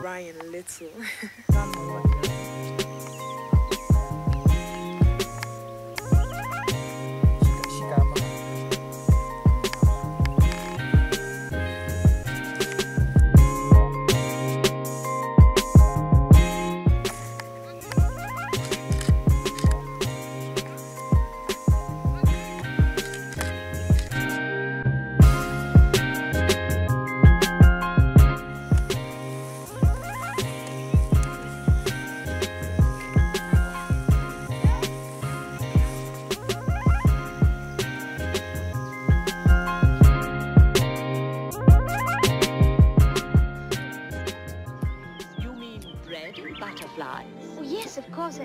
Ryan Little. Butterfly. Oh yes, of course.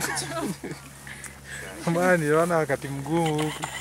Good job. Come on, you're not getting good.